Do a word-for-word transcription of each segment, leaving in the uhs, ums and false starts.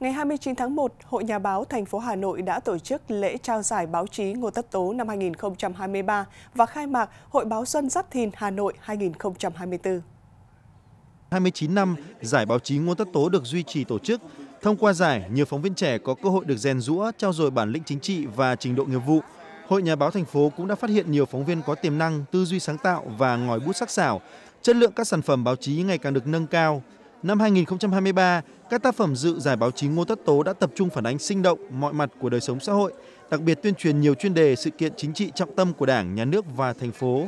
Ngày hai mươi chín tháng một, Hội Nhà báo thành phố Hà Nội đã tổ chức lễ trao giải báo chí Ngô Tất Tố năm hai nghìn không trăm hai mươi ba và khai mạc Hội báo Xuân Giáp Thìn Hà Nội hai nghìn không trăm hai mươi tư. hai mươi chín năm, giải báo chí Ngô Tất Tố được duy trì tổ chức. Thông qua giải, nhiều phóng viên trẻ có cơ hội được rèn giũa, trau dồi bản lĩnh chính trị và trình độ nghiệp vụ. Hội Nhà báo thành phố cũng đã phát hiện nhiều phóng viên có tiềm năng, tư duy sáng tạo và ngòi bút sắc sảo. Chất lượng các sản phẩm báo chí ngày càng được nâng cao. Năm hai nghìn không trăm hai mươi ba, các tác phẩm dự giải báo chí Ngô Tất Tố đã tập trung phản ánh sinh động mọi mặt của đời sống xã hội, đặc biệt tuyên truyền nhiều chuyên đề, sự kiện chính trị trọng tâm của Đảng, Nhà nước và thành phố.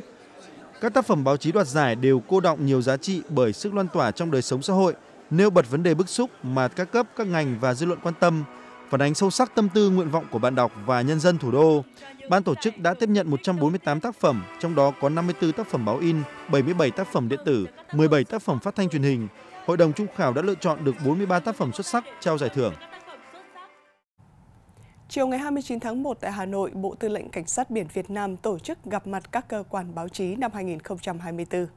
Các tác phẩm báo chí đoạt giải đều cô đọng nhiều giá trị bởi sức loan tỏa trong đời sống xã hội, nêu bật vấn đề bức xúc mà các cấp, các ngành và dư luận quan tâm, phản ánh sâu sắc tâm tư, nguyện vọng của bạn đọc và nhân dân thủ đô. Ban tổ chức đã tiếp nhận một trăm bốn mươi tám tác phẩm, trong đó có năm mươi tư tác phẩm báo in, bảy mươi bảy tác phẩm điện tử, mười bảy tác phẩm phát thanh truyền hình. Hội đồng trung khảo đã lựa chọn được bốn mươi ba tác phẩm xuất sắc trao giải thưởng. Chiều ngày hai mươi chín tháng một tại Hà Nội, Bộ Tư lệnh Cảnh sát biển Việt Nam tổ chức gặp mặt các cơ quan báo chí năm hai nghìn không trăm hai mươi tư.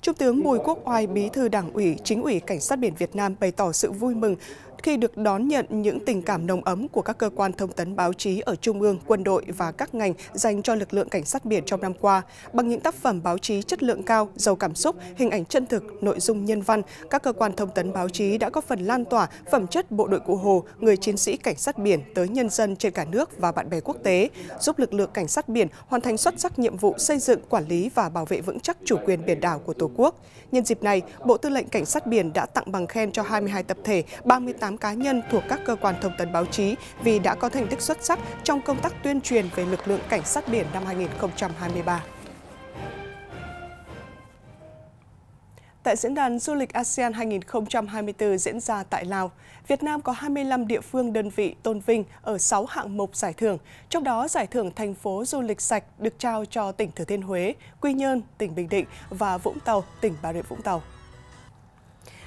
Trung tướng Bùi Quốc Oai, Bí thư Đảng ủy, Chính ủy Cảnh sát biển Việt Nam bày tỏ sự vui mừng khi được đón nhận những tình cảm nồng ấm của các cơ quan thông tấn báo chí ở Trung ương, quân đội và các ngành dành cho lực lượng cảnh sát biển trong năm qua. Bằng những tác phẩm báo chí chất lượng cao, giàu cảm xúc, hình ảnh chân thực, nội dung nhân văn, các cơ quan thông tấn báo chí đã góp phần lan tỏa phẩm chất bộ đội cụ Hồ, người chiến sĩ cảnh sát biển tới nhân dân trên cả nước và bạn bè quốc tế, giúp lực lượng cảnh sát biển hoàn thành xuất sắc nhiệm vụ xây dựng, quản lý và bảo vệ vững chắc chủ quyền biển đảo của Tổ quốc. Nhân dịp này, Bộ Tư lệnh Cảnh sát biển đã tặng bằng khen cho hai mươi hai tập thể, ba mươi tám cá nhân thuộc các cơ quan thông tấn báo chí vì đã có thành tích xuất sắc trong công tác tuyên truyền về lực lượng cảnh sát biển năm hai nghìn không trăm hai mươi ba. Tại Diễn đàn Du lịch a sê an hai nghìn không trăm hai mươi tư diễn ra tại Lào, Việt Nam có hai mươi lăm địa phương đơn vị tôn vinh ở sáu hạng mục giải thưởng, trong đó giải thưởng thành phố du lịch sạch được trao cho tỉnh Thừa Thiên Huế, Quy Nhơn, tỉnh Bình Định và Vũng Tàu, tỉnh Bà Rịa Vũng Tàu.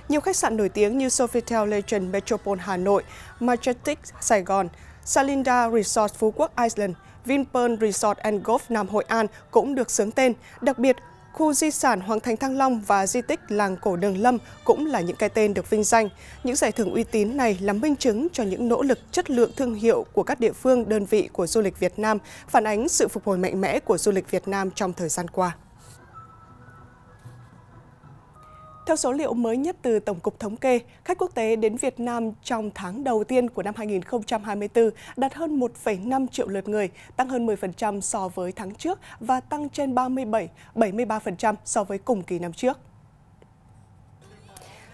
Nhiều khách sạn nổi tiếng như Sofitel Legend Metropole Hà Nội, Majestic Sài Gòn, Salinda Resort Phú Quốc Island, Vinpearl Resort and Golf Nam Hội An cũng được xướng tên. Đặc biệt, khu di sản Hoàng Thành Thăng Long và di tích Làng Cổ Đường Lâm cũng là những cái tên được vinh danh. Những giải thưởng uy tín này là minh chứng cho những nỗ lực chất lượng thương hiệu của các địa phương, đơn vị của du lịch Việt Nam, phản ánh sự phục hồi mạnh mẽ của du lịch Việt Nam trong thời gian qua. Theo số liệu mới nhất từ Tổng cục Thống kê, khách quốc tế đến Việt Nam trong tháng đầu tiên của năm hai nghìn không trăm hai mươi tư đạt hơn một phẩy năm triệu lượt người, tăng hơn mười phần trăm so với tháng trước và tăng trên ba mươi bảy, bảy mươi ba phần trăm so với cùng kỳ năm trước.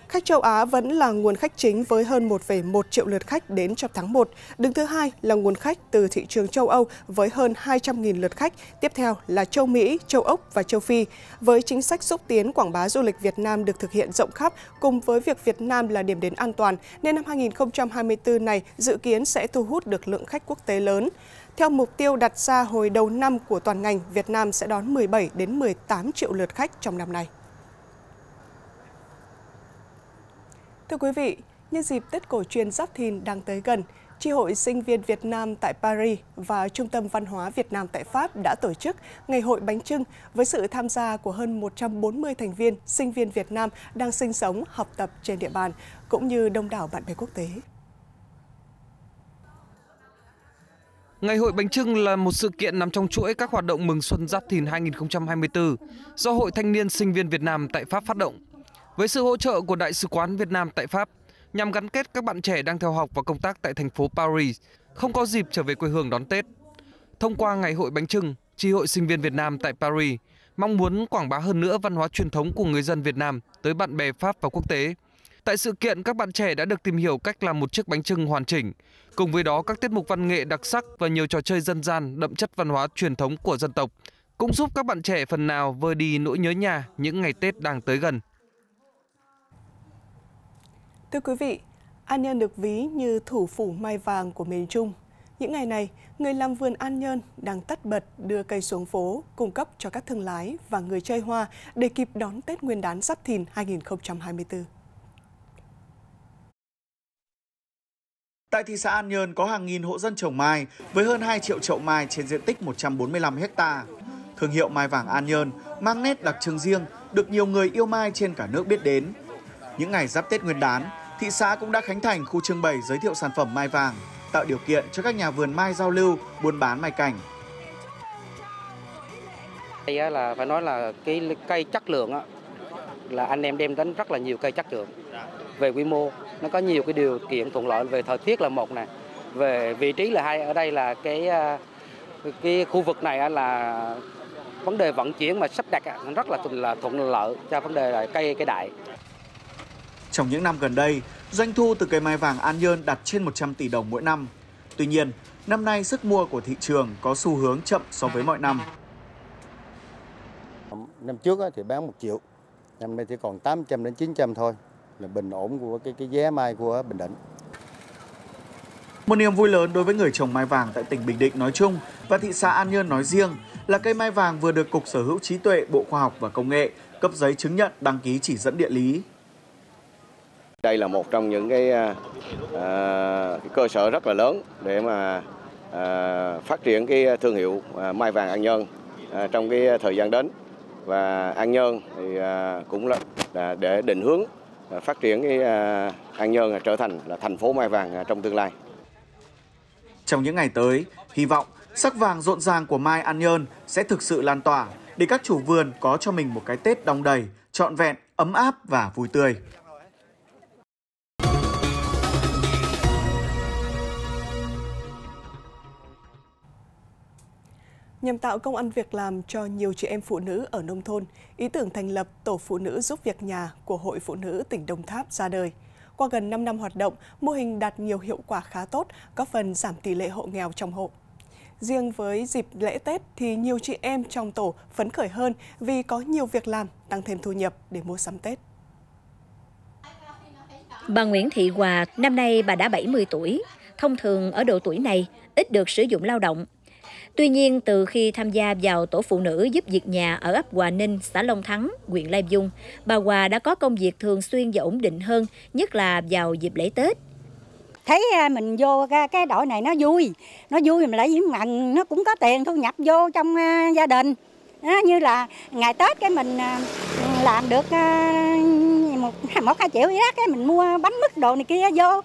Khách châu Á vẫn là nguồn khách chính với hơn một phẩy một triệu lượt khách đến trong tháng một. Đứng thứ hai là nguồn khách từ thị trường châu Âu với hơn hai trăm nghìn lượt khách. Tiếp theo là châu Mỹ, châu Úc và châu Phi. Với chính sách xúc tiến quảng bá du lịch Việt Nam được thực hiện rộng khắp cùng với việc Việt Nam là điểm đến an toàn, nên năm hai nghìn không trăm hai mươi tư này dự kiến sẽ thu hút được lượng khách quốc tế lớn. Theo mục tiêu đặt ra hồi đầu năm của toàn ngành, Việt Nam sẽ đón mười bảy đến mười tám triệu lượt khách trong năm nay. Thưa quý vị, nhân dịp Tết cổ truyền Giáp Thìn đang tới gần, Chi hội Sinh viên Việt Nam tại Paris và Trung tâm Văn hóa Việt Nam tại Pháp đã tổ chức Ngày hội bánh chưng với sự tham gia của hơn một trăm bốn mươi thành viên sinh viên Việt Nam đang sinh sống, học tập trên địa bàn, cũng như đông đảo bạn bè quốc tế. Ngày hội bánh chưng là một sự kiện nằm trong chuỗi các hoạt động mừng xuân Giáp Thìn hai nghìn không trăm hai mươi tư do Hội Thanh niên Sinh viên Việt Nam tại Pháp phát động, với sự hỗ trợ của Đại sứ quán Việt Nam tại Pháp, nhằm gắn kết các bạn trẻ đang theo học và công tác tại thành phố Paris, không có dịp trở về quê hương đón Tết. Thông qua Ngày hội bánh chưng, Chi hội Sinh viên Việt Nam tại Paris mong muốn quảng bá hơn nữa văn hóa truyền thống của người dân Việt Nam tới bạn bè Pháp và quốc tế. Tại sự kiện, các bạn trẻ đã được tìm hiểu cách làm một chiếc bánh chưng hoàn chỉnh, cùng với đó các tiết mục văn nghệ đặc sắc và nhiều trò chơi dân gian đậm chất văn hóa truyền thống của dân tộc cũng giúp các bạn trẻ phần nào vơi đi nỗi nhớ nhà những ngày Tết đang tới gần. Thưa quý vị, An Nhơn được ví như thủ phủ mai vàng của miền Trung. Những ngày này, người làm vườn An Nhơn đang tất bật đưa cây xuống phố, cung cấp cho các thương lái và người chơi hoa để kịp đón Tết Nguyên đán Giáp Thìn hai nghìn không trăm hai mươi tư. Tại thị xã An Nhơn có hàng nghìn hộ dân trồng mai với hơn hai triệu chậu mai trên diện tích một trăm bốn mươi lăm hectare. Thương hiệu Mai Vàng An Nhơn mang nét đặc trưng riêng, được nhiều người yêu mai trên cả nước biết đến. Những ngày giáp Tết Nguyên đán, thị xã cũng đã khánh thành khu trưng bày giới thiệu sản phẩm mai vàng, tạo điều kiện cho các nhà vườn mai giao lưu, buôn bán mai cảnh. Đây là phải nói là cái cây chất lượng á, là anh em đem đến rất là nhiều cây chất lượng. Về quy mô, nó có nhiều cái điều kiện thuận lợi về thời tiết là một nè, về vị trí là hai. Ở đây là cái cái khu vực này là vấn đề vận chuyển mà sắp đặt rất là thuận là thuận lợi cho vấn đề là cây cây đại. Trong những năm gần đây, doanh thu từ cây mai vàng An Nhơn đạt trên một trăm tỷ đồng mỗi năm. Tuy nhiên, năm nay sức mua của thị trường có xu hướng chậm so với mọi năm. Năm trước thì bán một triệu, năm nay chỉ còn tám trăm đến chín trăm thôi, là bình ổn của cái cái giá mai của Bình Định. Một niềm vui lớn đối với người trồng mai vàng tại tỉnh Bình Định nói chung và thị xã An Nhơn nói riêng là cây mai vàng vừa được Cục Sở hữu trí tuệ, Bộ Khoa học và Công nghệ cấp giấy chứng nhận đăng ký chỉ dẫn địa lý. Đây là một trong những cái, à, cái cơ sở rất là lớn để mà à, phát triển cái thương hiệu à, mai vàng An Nhơn à, trong cái thời gian đến. Và An Nhơn thì à, cũng là, là để định hướng à, phát triển cái à, An Nhơn là trở thành là thành phố mai vàng à, trong tương lai. Trong những ngày tới, hy vọng sắc vàng rộn ràng của mai An Nhơn sẽ thực sự lan tỏa để các chủ vườn có cho mình một cái Tết đong đầy, trọn vẹn, ấm áp và vui tươi. Nhằm tạo công ăn việc làm cho nhiều chị em phụ nữ ở nông thôn, ý tưởng thành lập Tổ Phụ Nữ Giúp Việc Nhà của Hội Phụ Nữ tỉnh Đồng Tháp ra đời. Qua gần năm năm hoạt động, mô hình đạt nhiều hiệu quả khá tốt, góp phần giảm tỷ lệ hộ nghèo trong hộ. Riêng với dịp lễ Tết thì nhiều chị em trong tổ phấn khởi hơn vì có nhiều việc làm, tăng thêm thu nhập để mua sắm Tết. Bà Nguyễn Thị Hòa, năm nay bà đã bảy mươi tuổi. Thông thường ở độ tuổi này, ít được sử dụng lao động. Tuy nhiên, từ khi tham gia vào Tổ Phụ Nữ Giúp Việc Nhà ở ấp Hòa Ninh, xã Long Thắng, huyện Lai Vung, bà Hòa đã có công việc thường xuyên và ổn định hơn, nhất là vào dịp lễ Tết. Thấy mình vô cái đội này nó vui, nó vui mà lại với mình nó cũng có tiền thu nhập vô trong gia đình. Nó như là ngày Tết cái mình làm được một hai triệu gì đó, cái mình mua bánh mứt đồ này kia vô.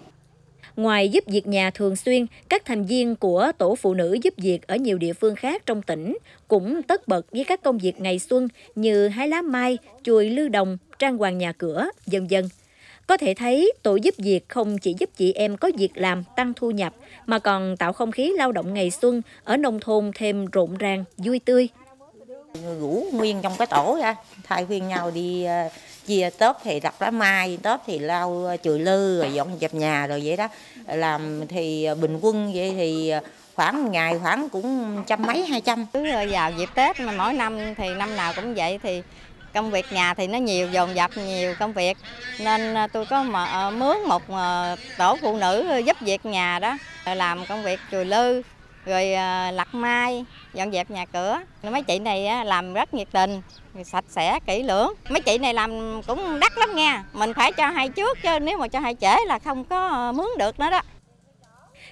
Ngoài giúp việc nhà thường xuyên, các thành viên của Tổ Phụ Nữ Giúp Việc ở nhiều địa phương khác trong tỉnh cũng tất bật với các công việc ngày xuân như hái lá mai, chùi lư đồng, trang hoàng nhà cửa, vân vân. Có thể thấy, tổ giúp việc không chỉ giúp chị em có việc làm, tăng thu nhập, mà còn tạo không khí lao động ngày xuân ở nông thôn thêm rộn ràng, vui tươi. Rủ nguyên trong cái tổ ra, thay phiên nhau đi chia tớp thì đặt lá mai, tớp thì lau chùi lư, rồi dọn dẹp nhà rồi vậy đó. Làm thì bình quân vậy thì khoảng ngày khoảng cũng trăm mấy, hai trăm. Cứ vào dịp Tết mà mỗi năm thì năm nào cũng vậy thì công việc nhà thì nó nhiều, dồn dập nhiều công việc. Nên tôi có mà, mướn một tổ phụ nữ giúp việc nhà đó, làm công việc chùi lư, rồi lặt mai, dọn dẹp nhà cửa. Mấy chị này làm rất nhiệt tình, sạch sẽ, kỹ lưỡng. Mấy chị này làm cũng đắt lắm nha, mình phải cho hay trước chứ nếu mà cho hay trễ là không có mướn được nữa đó.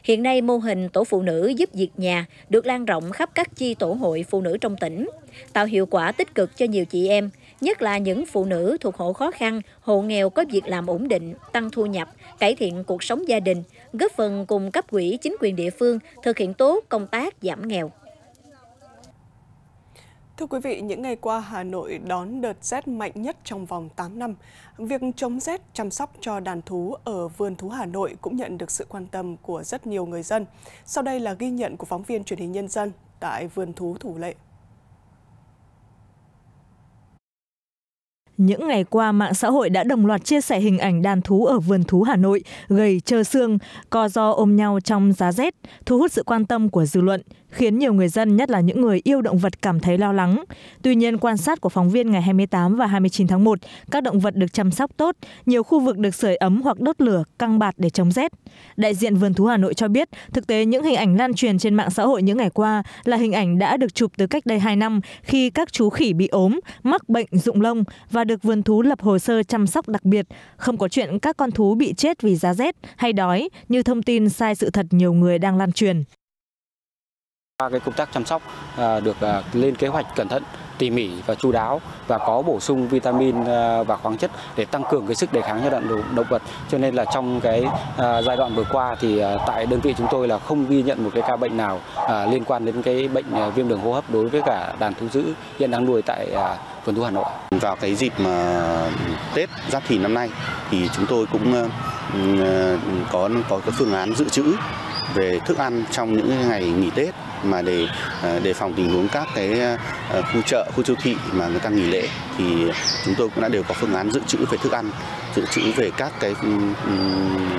Hiện nay, mô hình tổ phụ nữ giúp việc nhà được lan rộng khắp các chi tổ hội phụ nữ trong tỉnh, tạo hiệu quả tích cực cho nhiều chị em, nhất là những phụ nữ thuộc hộ khó khăn, hộ nghèo có việc làm ổn định, tăng thu nhập, cải thiện cuộc sống gia đình, góp phần cùng cấp ủy chính quyền địa phương thực hiện tốt công tác giảm nghèo. Thưa quý vị, những ngày qua Hà Nội đón đợt rét mạnh nhất trong vòng tám năm. Việc chống rét, chăm sóc cho đàn thú ở Vườn Thú Hà Nội cũng nhận được sự quan tâm của rất nhiều người dân. Sau đây là ghi nhận của phóng viên Truyền hình Nhân dân tại Vườn Thú Thủ Lệ. Những ngày qua, mạng xã hội đã đồng loạt chia sẻ hình ảnh đàn thú ở Vườn Thú Hà Nội gầy trơ xương, co ro ôm nhau trong giá rét, thu hút sự quan tâm của dư luận, khiến nhiều người dân, nhất là những người yêu động vật, cảm thấy lo lắng. Tuy nhiên, quan sát của phóng viên ngày hai mươi tám và hai mươi chín tháng một, các động vật được chăm sóc tốt, nhiều khu vực được sưởi ấm hoặc đốt lửa, căng bạt để chống rét. Đại diện Vườn Thú Hà Nội cho biết, thực tế những hình ảnh lan truyền trên mạng xã hội những ngày qua là hình ảnh đã được chụp từ cách đây hai năm, khi các chú khỉ bị ốm, mắc bệnh rụng lông và được vườn thú lập hồ sơ chăm sóc đặc biệt. Không có chuyện các con thú bị chết vì giá rét hay đói như thông tin sai sự thật nhiều người đang lan truyền. Cái công tác chăm sóc được lên kế hoạch cẩn thận tỉ mỉ và chu đáo và có bổ sung vitamin và khoáng chất để tăng cường cái sức đề kháng cho động vật. Cho nên là trong cái giai đoạn vừa qua thì tại đơn vị chúng tôi là không ghi nhận một cái ca bệnh nào liên quan đến cái bệnh viêm đường hô hấp đối với cả đàn thú dữ hiện đang nuôi tại Vườn Thú Hà Nội. Vào cái dịp mà Tết Giáp Thìn năm nay thì chúng tôi cũng có có cái phương án dự trữ về thức ăn trong những ngày nghỉ Tết mà để đề phòng tình huống các cái khu chợ, khu siêu thị mà người ta nghỉ lễ thì chúng tôi cũng đã đều có phương án dự trữ về thức ăn, dự trữ về các cái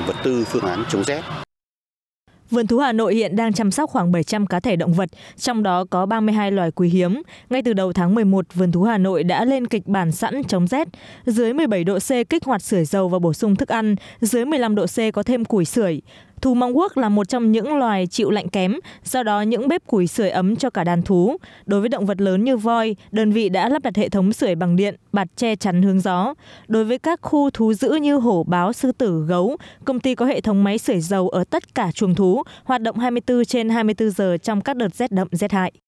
vật tư, phương án chống rét. Vườn Thú Hà Nội hiện đang chăm sóc khoảng bảy trăm cá thể động vật, trong đó có ba mươi hai loài quý hiếm. Ngay từ đầu tháng mười một, Vườn Thú Hà Nội đã lên kịch bản sẵn chống rét. Dưới mười bảy độ C kích hoạt sưởi dầu và bổ sung thức ăn, dưới mười lăm độ C có thêm củi sưởi. Thú Mông Quốc là một trong những loài chịu lạnh kém, do đó những bếp củi sưởi ấm cho cả đàn thú. Đối với động vật lớn như voi, đơn vị đã lắp đặt hệ thống sưởi bằng điện, bạt che chắn hướng gió. Đối với các khu thú dữ như hổ, báo, sư tử, gấu, công ty có hệ thống máy sưởi dầu ở tất cả chuồng thú, hoạt động hai mươi tư trên hai mươi tư giờ trong các đợt rét đậm rét hại.